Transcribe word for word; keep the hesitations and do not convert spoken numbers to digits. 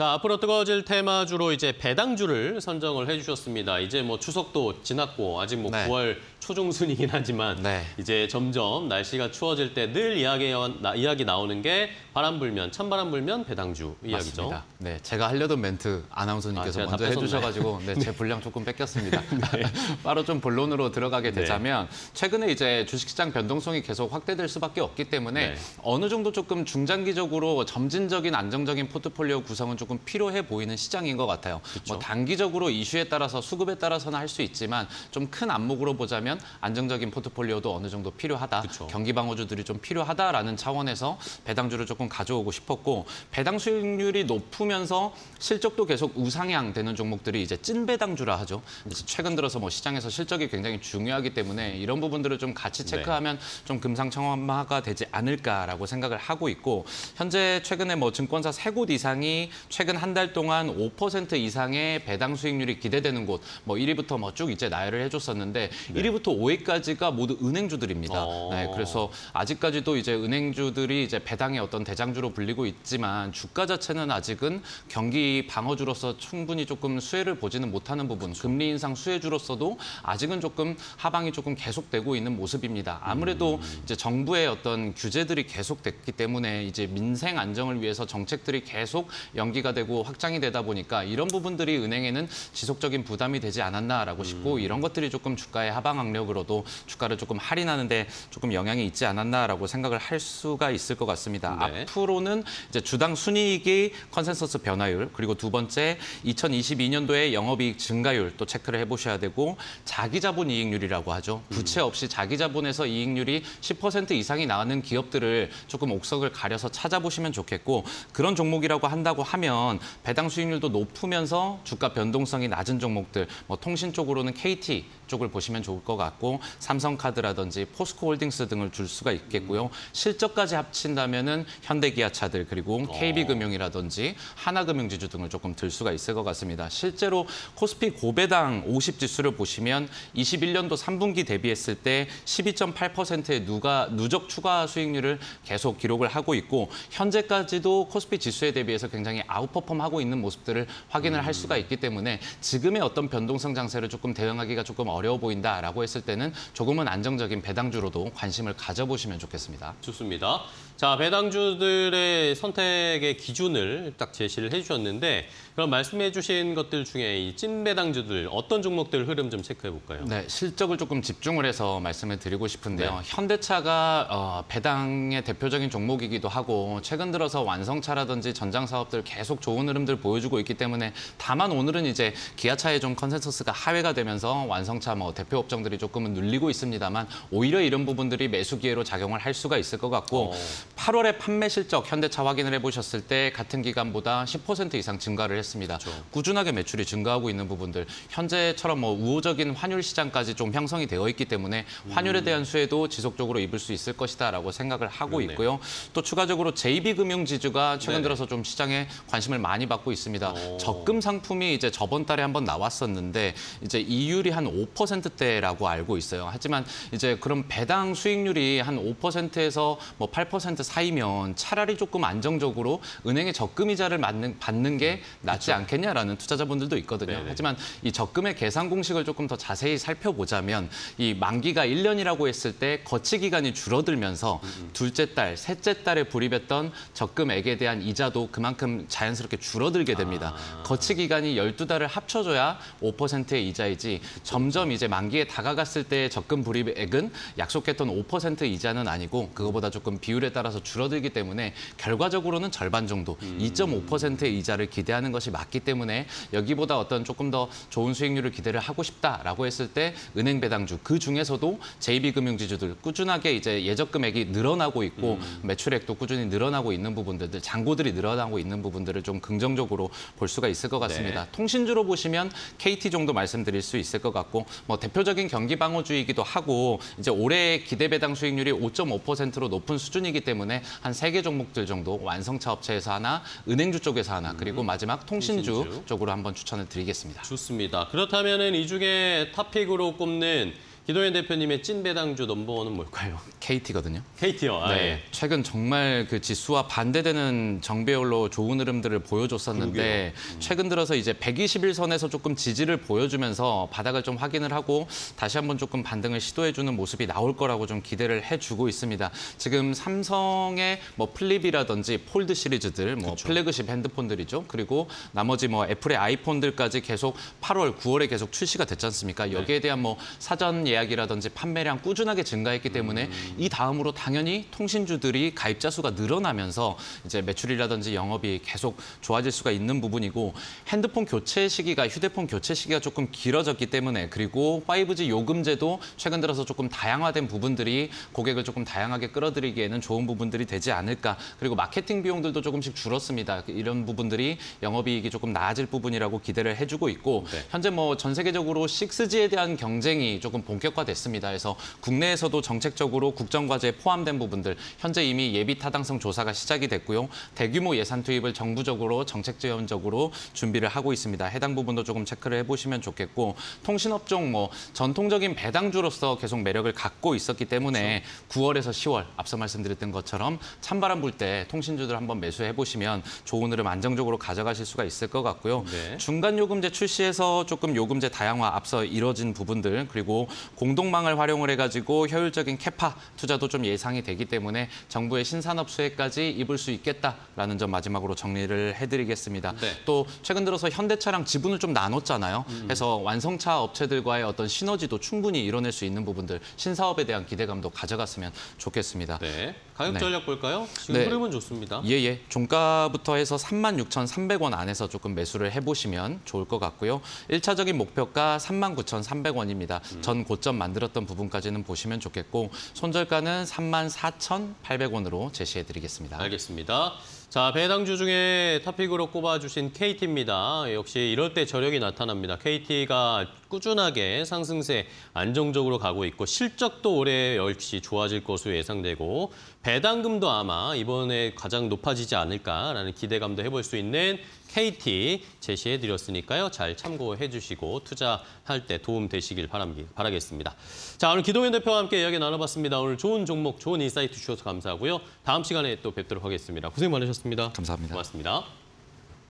자, 앞으로 뜨거워질 테마주로 이제 배당주를 선정을 해주셨습니다. 이제 뭐 추석도 지났고 아직 뭐 네. 구월 초중순이긴 하지만 네. 이제 점점 날씨가 추워질 때 늘 이야기, 이야기 나오는 게 바람 불면, 찬바람 불면 배당주 이야기죠. 맞습니다. 네, 제가 하려던 멘트 아나운서님께서 아, 먼저 해주셔가지고 네, 제 분량 조금 뺏겼습니다. 네. 바로 좀 본론으로 들어가게 되자면 네. 최근에 이제 주식시장 변동성이 계속 확대될 수밖에 없기 때문에 네. 어느 정도 조금 중장기적으로 점진적인 안정적인 포트폴리오 구성은 조금 필요해 보이는 시장인 것 같아요. 그렇죠. 뭐 단기적으로 이슈에 따라서 수급에 따라서는 할 수 있지만 좀 큰 안목으로 보자면 안정적인 포트폴리오도 어느 정도 필요하다. 그렇죠. 경기 방어주들이 좀 필요하다라는 차원에서 배당주를 조금 가져오고 싶었고 배당 수익률이 높으면서 실적도 계속 우상향되는 종목들이 이제 찐 배당주라 하죠. 그래서 최근 들어서 뭐 시장에서 실적이 굉장히 중요하기 때문에 이런 부분들을 좀 같이 체크하면 네. 좀 금상첨화가 되지 않을까라고 생각을 하고 있고 현재 최근에 뭐 증권사 세 곳 이상이 최근 한 달 동안 오 퍼센트 이상의 배당 수익률이 기대되는 곳, 뭐 일 위부터 뭐 쭉 이제 나열을 해줬었는데 네. 일 위부터 오 위까지가 모두 은행주들입니다. 네, 그래서 아직까지도 이제 은행주들이 이제 배당의 어떤 대장주로 불리고 있지만 주가 자체는 아직은 경기 방어주로서 충분히 조금 수혜를 보지는 못하는 부분, 그렇죠. 금리 인상 수혜주로서도 아직은 조금 하방이 조금 계속되고 있는 모습입니다. 아무래도 음. 이제 정부의 어떤 규제들이 계속됐기 때문에 이제 민생 안정을 위해서 정책들이 계속 연기가 되고 확장이 되다 보니까 이런 부분들이 은행에는 지속적인 부담이 되지 않았나라고 싶고 음. 이런 것들이 조금 주가의 하방 압력으로도 주가를 조금 할인하는 데 조금 영향이 있지 않았나라고 생각을 할 수가 있을 것 같습니다. 네. 앞으로는 이제 주당 순이익이 컨센서스 변화율 그리고 두 번째 이천이십이 년도에 영업이익 증가율 또 체크를 해보셔야 되고 자기자본 이익률이라고 하죠. 부채 없이 자기자본에서 이익률이 십 퍼센트 이상이 나오는 기업들을 조금 옥석을 가려서 찾아보시면 좋겠고 그런 종목이라고 한다고 하면 배당 수익률도 높으면서 주가 변동성이 낮은 종목들, 뭐 통신 쪽으로는 케이티 쪽을 보시면 좋을 것 같고 삼성카드라든지 포스코홀딩스 등을 줄 수가 있겠고요. 음. 실적까지 합친다면은 현대기아차들 그리고 케이비금융이라든지 하나금융지주 등을 조금 들 수가 있을 것 같습니다. 실제로 코스피 고배당 오십 지수를 보시면 이십일 년도 삼 분기 대비했을 때 십이 점 팔 퍼센트의 누가 누적 추가 수익률을 계속 기록을 하고 있고 현재까지도 코스피 지수에 대비해서 굉장히 아웃퍼 하고 있는 모습들을 확인을 할 수가 있기 때문에 지금의 어떤 변동성 장세를 조금 대응하기가 조금 어려워 보인다라고 했을 때는 조금은 안정적인 배당주로도 관심을 가져보시면 좋겠습니다. 좋습니다. 자, 배당주들의 선택의 기준을 딱 제시를 해주셨는데 그럼 말씀해주신 것들 중에 이 찐 배당주들 어떤 종목들 흐름 좀 체크해볼까요? 네, 실적을 조금 집중을 해서 말씀을 드리고 싶은데요. 네. 현대차가 어, 배당의 대표적인 종목이기도 하고 최근 들어서 완성차라든지 전장사업들 계속 좋은 흐름들 보여주고 있기 때문에 다만 오늘은 이제 기아차의 좀 컨센서스가 하회가 되면서 완성차 뭐 대표 업종들이 조금은 눌리고 있습니다만 오히려 이런 부분들이 매수 기회로 작용을 할 수가 있을 것 같고 오. 팔월에 판매 실적 현대차 확인을 해보셨을 때 같은 기간보다 십 퍼센트 이상 증가를 했습니다. 그렇죠. 꾸준하게 매출이 증가하고 있는 부분들 현재처럼 뭐 우호적인 환율 시장까지 좀 형성이 되어 있기 때문에 환율에 대한 수혜도 지속적으로 입을 수 있을 것이다라고 생각을 하고 그렇네요. 있고요. 또 추가적으로 제이비금융지주가 최근 네네. 들어서 좀 시장에 관심을 많이 받고 있습니다. 오. 적금 상품이 이제 저번 달에 한번 나왔었는데 이제 이율이 한 오 퍼센트대라고 알고 있어요. 하지만 이제 그럼 배당 수익률이 한 오 퍼센트에서 뭐 팔 퍼센트 사이면 차라리 조금 안정적으로 은행의 적금 이자를 받는, 받는 게 낫지 그렇죠. 않겠냐라는 투자자분들도 있거든요. 네네. 하지만 이 적금의 계산 공식을 조금 더 자세히 살펴보자면 이 만기가 일 년이라고 했을 때 거치 기간이 줄어들면서 음음. 둘째 달, 셋째 달에 불입했던 적금액에 대한 이자도 그만큼 자연스럽게 줄어들게 됩니다. 아. 거치 기간이 열두 달을 합쳐줘야 오 퍼센트의 이자이지 점점 이제 만기에 다가갔을 때 적금 불입액은 약속했던 오 퍼센트 이자는 아니고 그거보다 조금 비율에 따라서 줄어들기 때문에 결과적으로는 절반 정도 음. 이 점 오 퍼센트의 이자를 기대하는 것이 맞기 때문에 여기보다 어떤 조금 더 좋은 수익률을 기대를 하고 싶다라고 했을 때 은행 배당주 그 중에서도 제이비금융지주들 꾸준하게 이제 예적금액이 늘어나고 있고 음. 매출액도 꾸준히 늘어나고 있는 부분들 잔고들이 늘어나고 있는 부분들을 좀 긍정적으로 볼 수가 있을 것 같습니다. 네. 통신주로 보시면 케이티 정도 말씀드릴 수 있을 것 같고 뭐 대표적인 경기 방어주이기도 하고 이제 올해 기대 배당 수익률이 오 점 오 퍼센트로 높은 수준이기 때문에 한 세 개 종목들 정도 완성차 업체에서 하나, 은행주 쪽에서 하나, 그리고 마지막 통신주, 통신주 쪽으로 한번 추천을 드리겠습니다. 좋습니다. 그렇다면은 이 중에 탑픽으로 꼽는 기동현 대표님의 찐 배당주 넘버원은 뭘까요? 케이티거든요. 케이티요. 아, 네. 예. 최근 정말 그 지수와 반대되는 정배열로 좋은 흐름들을 보여줬었는데 음. 최근 들어서 이제 백이십일 선에서 조금 지지를 보여주면서 바닥을 좀 확인을 하고 다시 한번 조금 반등을 시도해주는 모습이 나올 거라고 좀 기대를 해주고 있습니다. 지금 삼성의 뭐 플립이라든지 폴드 시리즈들, 뭐 그쵸. 플래그십 핸드폰들이죠. 그리고 나머지 뭐 애플의 아이폰들까지 계속 팔월, 구월에 계속 출시가 됐지 않습니까? 여기에 대한 뭐 사전 예약 이라든지 판매량 꾸준하게 증가했기 때문에 음. 이 다음으로 당연히 통신주들이 가입자 수가 늘어나면서 이제 매출이라든지 영업이 계속 좋아질 수가 있는 부분이고, 핸드폰 교체 시기가 휴대폰 교체 시기가 조금 길어졌기 때문에, 그리고 파이브지 요금제도 최근 들어서 조금 다양화된 부분들이 고객을 조금 다양하게 끌어들이기에는 좋은 부분들이 되지 않을까. 그리고 마케팅 비용들도 조금씩 줄었습니다. 이런 부분들이 영업이익이 조금 나아질 부분이라고 기대를 해주고 있고 네. 현재 뭐 전 세계적으로 식스지에 대한 경쟁이 조금 본격 됐습니다. 그래서 국내에서도 정책적으로 국정과제에 포함된 부분들, 현재 이미 예비타당성 조사가 시작이 됐고요. 대규모 예산 투입을 정부적으로 정책지원적으로 준비를 하고 있습니다. 해당 부분도 조금 체크를 해보시면 좋겠고, 통신업종 뭐 전통적인 배당주로서 계속 매력을 갖고 있었기 때문에 그렇죠. 구월에서 시월 앞서 말씀드렸던 것처럼 찬바람 불 때 통신주들 한번 매수해보시면 좋은 흐름 안정적으로 가져가실 수가 있을 것 같고요. 네. 중간요금제 출시에서 조금 요금제 다양화 앞서 이뤄진 부분들, 그리고 공동망을 활용을 해가지고 효율적인 캐파 투자도 좀 예상이 되기 때문에 정부의 신산업 수혜까지 입을 수 있겠다라는 점 마지막으로 정리를 해드리겠습니다. 네. 또 최근 들어서 현대차랑 지분을 좀 나눴잖아요. 음. 그래서 완성차 업체들과의 어떤 시너지도 충분히 이뤄낼 수 있는 부분들, 신사업에 대한 기대감도 가져갔으면 좋겠습니다. 네. 가격 전략 네. 볼까요? 지금 네. 흐름은 좋습니다. 예예. 예. 종가부터 해서 삼만 육천삼백 원 안에서 조금 매수를 해보시면 좋을 것 같고요. 일차적인 목표가 삼만 구천삼백 원입니다. 음. 전 고점 만들었던 부분까지는 보시면 좋겠고, 손절가는 삼만 사천팔백 원으로 제시해드리겠습니다. 알겠습니다. 자, 배당주 중에 탑픽으로 꼽아주신 케이티입니다. 역시 이럴 때 저력이 나타납니다. 케이티가 꾸준하게 상승세 안정적으로 가고 있고, 실적도 올해 역시 좋아질 것으로 예상되고, 배당금도 아마 이번에 가장 높아지지 않을까라는 기대감도 해볼 수 있는 케이티 제시해드렸으니까요. 잘 참고해 주시고 투자할 때 도움 되시길 바라겠습니다. 자, 오늘 기동현 대표와 함께 이야기 나눠봤습니다. 오늘 좋은 종목, 좋은 인사이트 주셔서 감사하고요. 다음 시간에 또 뵙도록 하겠습니다. 고생 많으셨습니다. 감사합니다. 고맙습니다.